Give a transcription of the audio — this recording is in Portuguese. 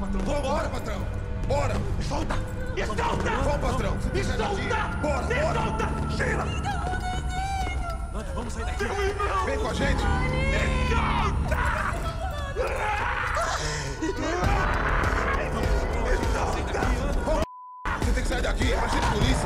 patrão. Vambora, patrão. Bora. Me solta. Me solta. Vamos, patrão. Me solta. Bora, bora. Solta. Gira. Nanda, vamos sair daqui. Vem com a gente. Me solta. Você tem que sair daqui. É bastante polícia.